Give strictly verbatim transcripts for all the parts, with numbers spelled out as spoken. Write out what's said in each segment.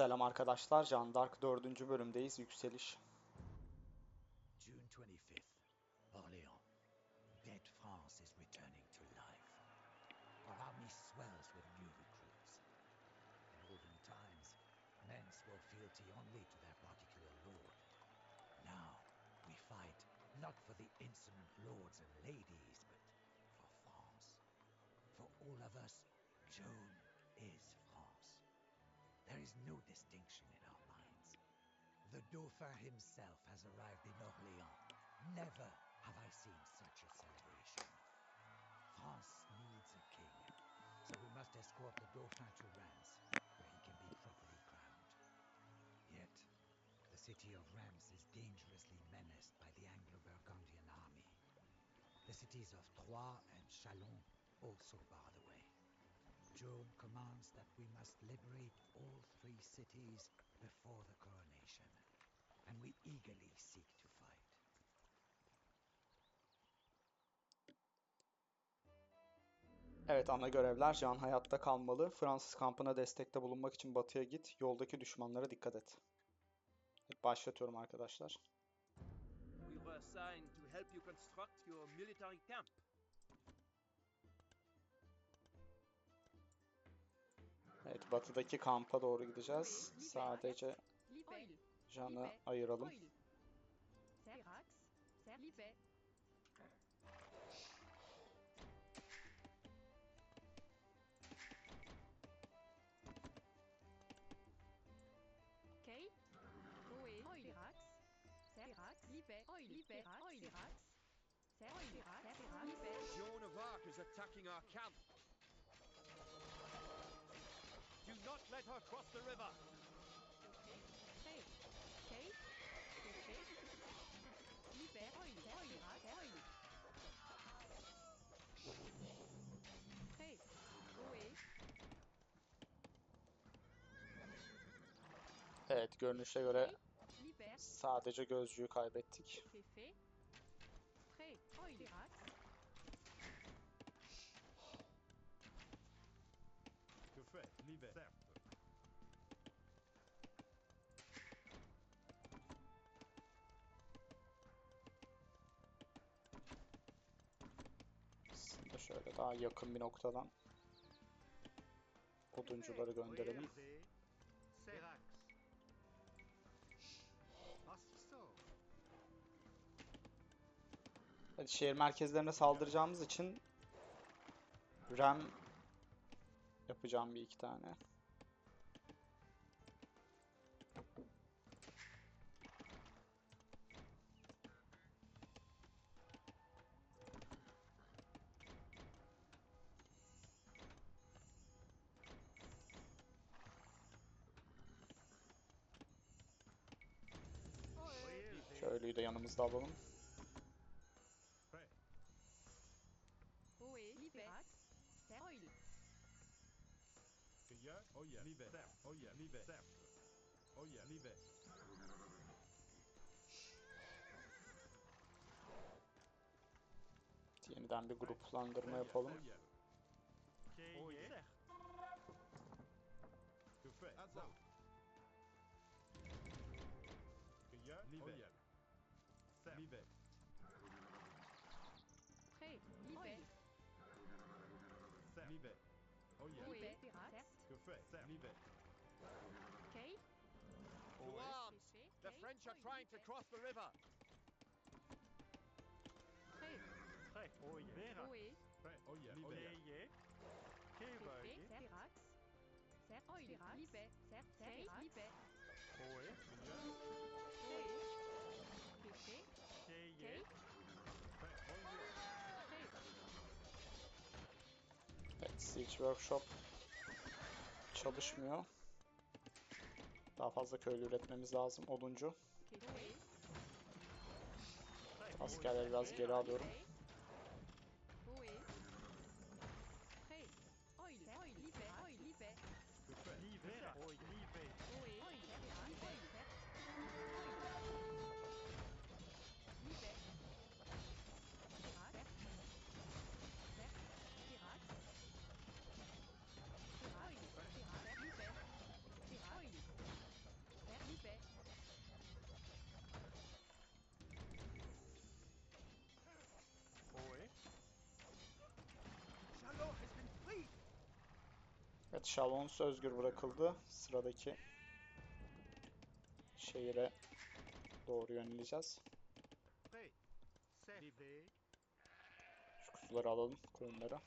Selam arkadaşlar, Jan Dark dördüncü bölümdeyiz. Yükseliş. June twenty-fifth, Orléans. Dead France is returning to life. Our army swells with new recruits. In olden times, men swore fealty only to their particular lord. Now, we fight not for the insolent lords and ladies, but for France. For all of us, Joan is France. There is no distinction in our minds. The Dauphin himself has arrived in Orléans. Never have I seen such a celebration. France needs a king, so we must escort the Dauphin to Reims, where he can be properly crowned. Yet, the city of Reims is dangerously menaced by the Anglo-Burgundian army. The cities of Troyes and Chalons also bar the way. Joan commands that we must liberate all three cities before the coronation, and we eagerly seek to fight. Evet, ana görevler: Jean hayatta kalmalı, Fransız kampına destekte bulunmak için batıya git, yoldaki düşmanlara dikkat et. Başlatıyorum arkadaşlar. We were assigned to help you construct your military camp. Evet, batıdaki kampa doğru gideceğiz. Sadece Jean'ı ayıralım. Joan of Arc is attacking our camp. Do not let her cross the river. Evet, görünüşe göre sadece gözcüyü kaybettik. Şimdi şöyle daha yakın bir noktadan oduncuları gönderelim. Evet, şehir merkezlerine saldıracağımız için Rem yapacağım bir iki tane. Şöyle de yanımızda alalım. Yeniden bir gruplandırma yapalım. Oh yeah. Libé. Que fait? Libé. Okay. To arms. The French are trying to cross the river. Prêt. Prêt. Oh yeah. Oui. Prêt. Oh yeah. Libé. Libé. Serax. Ser. Oh yeah. Libé. Ser. Libé. Oh yeah. Oui. Prêt. Okay. Yeah. Prêt. Prêt. Evet, Siege Workshop çalışmıyor. Daha fazla köylü üretmemiz lazım. Oduncu. Askerleri biraz geri alıyorum. Thank you. Evet, Chalons özgür bırakıldı. Sıradaki şehire doğru yöneleceğiz. Şu kutuları alalım, koyunları.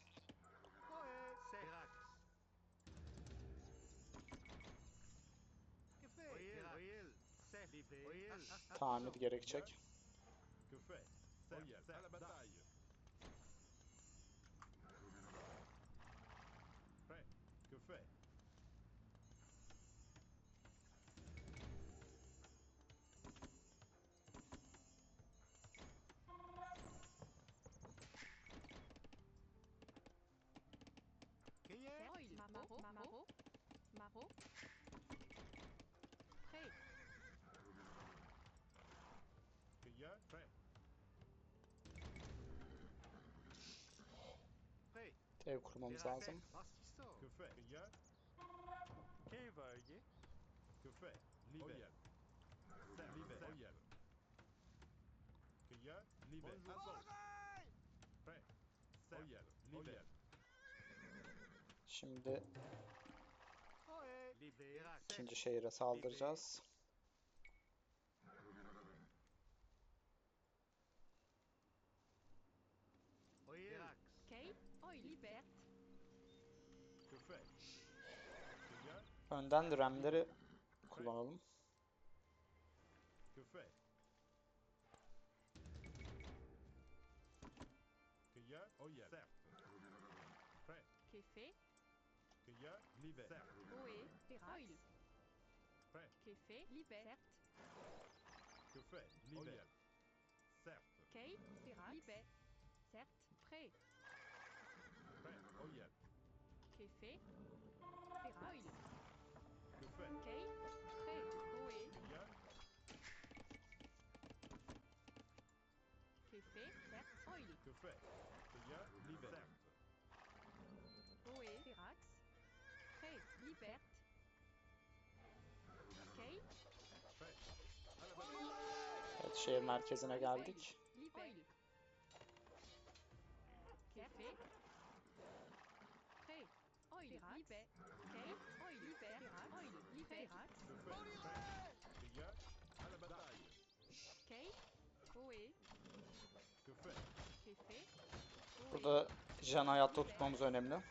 Tamir gerekecek. Ev kurmamız lazım. Şimdi ikinci şehire saldıracağız. Önden remleri kullanalım. Evet, şehir merkezine geldik. Burada Jan'ı hayatta tutmamız önemli.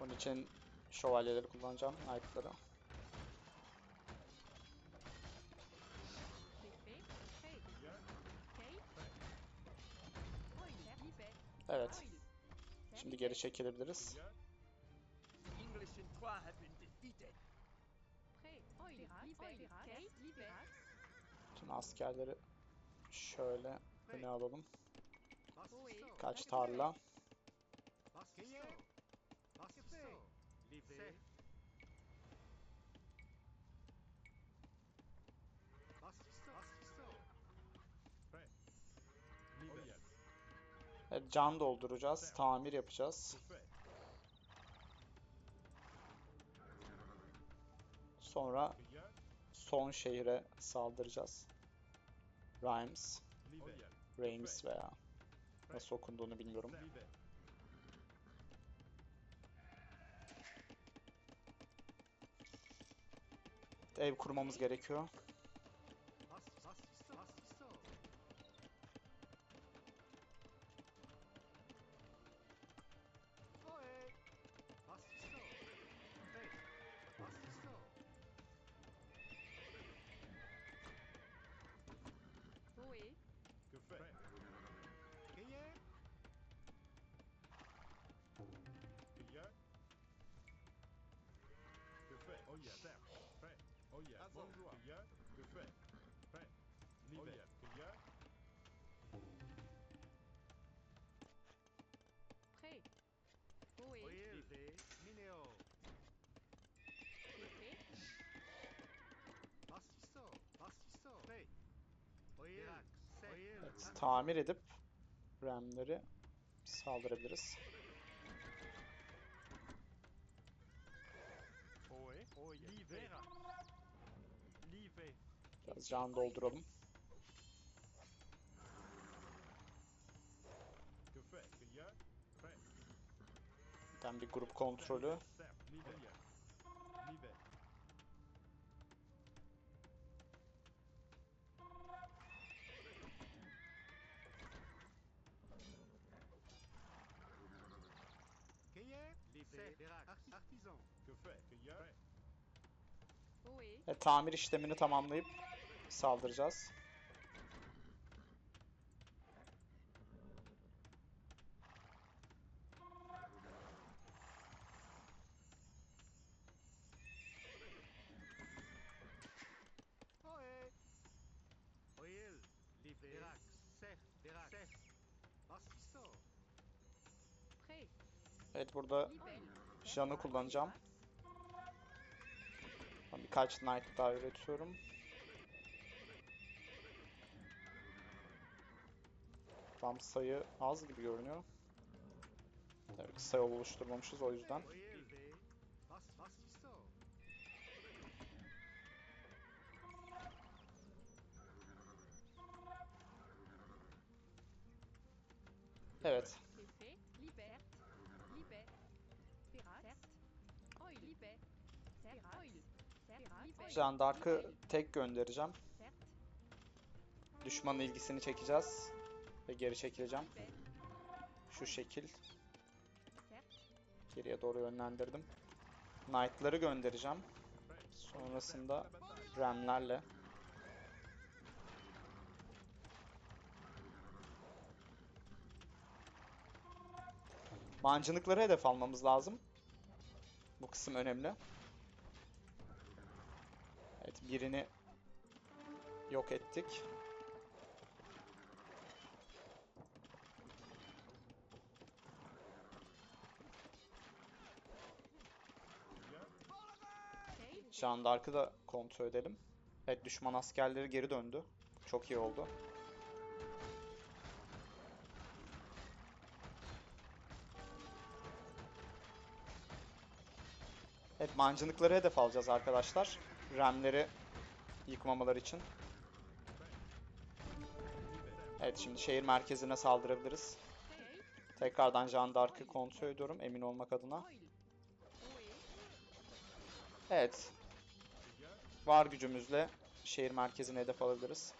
Bunun için şövalyeleri kullanacağım, knight'ları. Evet. Şimdi geri çekilebiliriz. Şimdi askerleri şöyle öne alalım. Kaç tarla? Evet, can dolduracağız, tamir yapacağız. Sonra son şehire saldıracağız. Reims, Reims veya nasıl okunduğunu bilmiyorum. Ev kurmamız gerekiyor. Evet, tamir edip remleri saldırabiliriz. Biraz can dolduralım. Tam bir grup kontrolü. Ve tamir işlemini tamamlayıp saldıracağız. Evet, burada Jan'ı kullanacağım. Birkaç knight daha üretiyorum. Tam sayı az gibi görünüyor. Tabii ki sayı oluşturmamışız o yüzden. Evet. Jan Dark'ı tek göndereceğim. Düşmanın ilgisini çekeceğiz. Ve geri çekileceğim. Şu şekil. Geriye doğru yönlendirdim. Knight'ları göndereceğim. Sonrasında Rem'lerle. Mancınıkları hedef almamız lazım. Bu kısım önemli. Evet, birini yok ettik. Jan Dark'ı da kontrol edelim. Evet, düşman askerleri geri döndü. Çok iyi oldu. Evet, mancınıkları hedef alacağız arkadaşlar. Remleri yıkmamaları için. Evet, şimdi şehir merkezine saldırabiliriz. Tekrardan Jan Dark'ı kontrol ediyorum emin olmak adına. Evet. Var gücümüzle şehir merkezine hedef alabiliriz.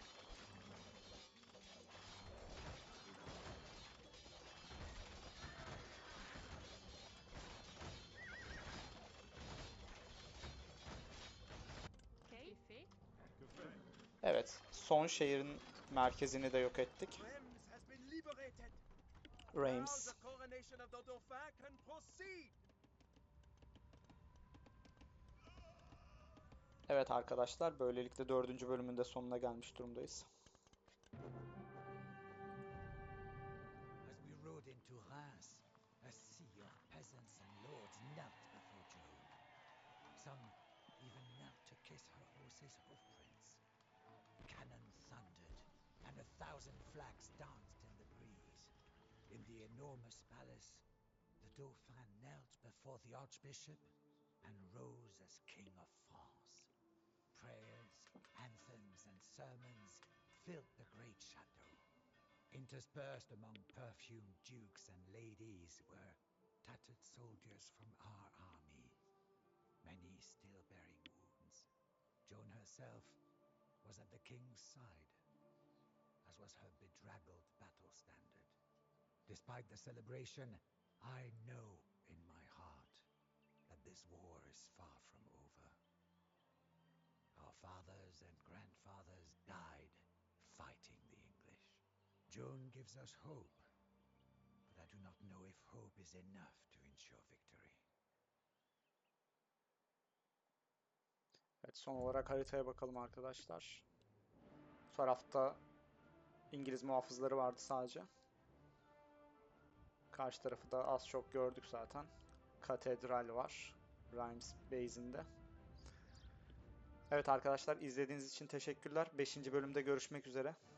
Evet, son şehrin merkezini de yok ettik. Reims. Evet arkadaşlar, böylelikle dördüncü bölümün de sonuna gelmiş durumdayız. Even now to kiss her horse's hoofprints. Cannon thundered, and a thousand flags danced in the breeze. In the enormous palace, the Dauphin knelt before the Archbishop and rose as King of France. Prayers, anthems, and sermons filled the great chateau. Interspersed among perfumed dukes and ladies were tattered soldiers from our army. Many still bearing wounds. Joan herself was at the king's side, as was her bedraggled battle standard. Despite the celebration, I know in my heart that this war is far from over. Our fathers and grandfathers died fighting the English. Joan gives us hope, but I do not know if hope is enough to ensure victory. Evet, son olarak haritaya bakalım arkadaşlar. Bu tarafta İngiliz muhafızları vardı sadece. Karşı tarafı da az çok gördük zaten. Katedral var Reims Base'inde. Evet arkadaşlar, izlediğiniz için teşekkürler. beşinci bölümde görüşmek üzere.